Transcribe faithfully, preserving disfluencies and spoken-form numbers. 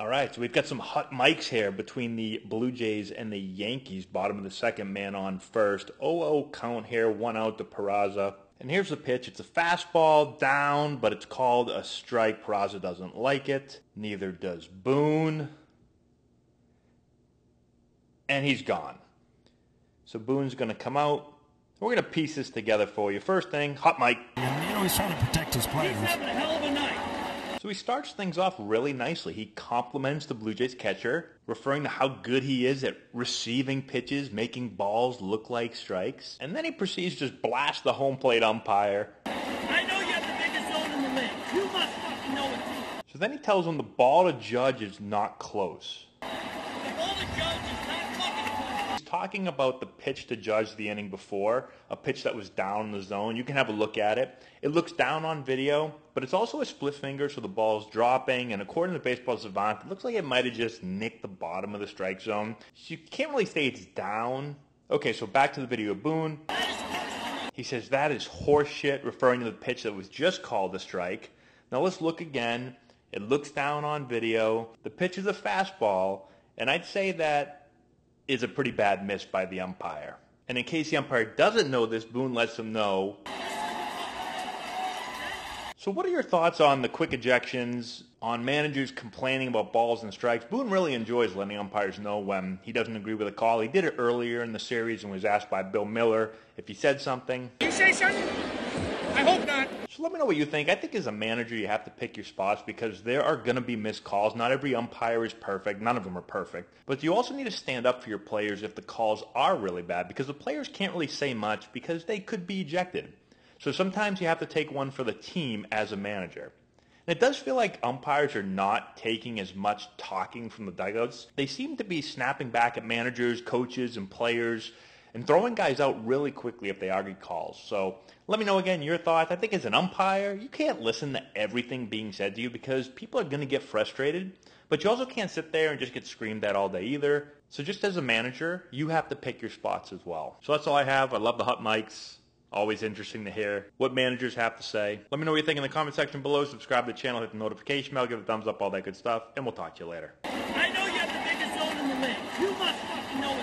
All right, so we've got some hot mics here between the Blue Jays and the Yankees. Bottom of the second, man on first. oh oh count here, one out to Peraza. And here's the pitch. It's a fastball down, but it's called a strike. Peraza doesn't like it. Neither does Boone. And he's gone. So Boone's going to come out. We're going to piece this together for you. First thing, hot mic. Yeah, you know, he's trying to protect his players. He's having a hell of a night. So he starts things off really nicely. He compliments the Blue Jays catcher, referring to how good he is at receiving pitches, making balls look like strikes. And then he proceeds to just blast the home plate umpire. I know you have the biggest zone in the league. You must fucking know it. So then he tells him the ball to Judge is not close. The ball to Judge is not fucking close. He's talking about the pitch to Judge the inning before, a pitch that was down in the zone. You can have a look at it. It looks down on video, but it's also a split finger, so the ball's dropping, and according to Baseball Savant, it looks like it might have just nicked the bottom of the strike zone. So you can't really say it's down. Okay, so back to the video of Boone. He says, that is horseshit, referring to the pitch that was just called a strike. Now let's look again. It looks down on video. The pitch is a fastball, and I'd say that is a pretty bad miss by the umpire. And in case the umpire doesn't know this, Boone lets him know. So what are your thoughts on the quick ejections, on managers complaining about balls and strikes? Boone really enjoys letting umpires know when he doesn't agree with a call. He did it earlier in the series and was asked by Bill Miller if he said something. You say something? I hope not. So let me know what you think. I think as a manager you have to pick your spots because there are going to be missed calls. Not every umpire is perfect. None of them are perfect. But you also need to stand up for your players if the calls are really bad because the players can't really say much because they could be ejected. So sometimes you have to take one for the team as a manager. And it does feel like umpires are not taking as much talking from the dugouts. They seem to be snapping back at managers, coaches, and players, and throwing guys out really quickly if they argue calls. So let me know again your thoughts. I think as an umpire, you can't listen to everything being said to you because people are going to get frustrated. But you also can't sit there and just get screamed at all day either. So just as a manager, you have to pick your spots as well. So that's all I have. I love the hot mics. Always interesting to hear what managers have to say. Let me know what you think in the comment section below. Subscribe to the channel, hit the notification bell, give it a thumbs up, all that good stuff, and we'll talk to you later. I know you have the biggest zone in the league. You must fucking know it.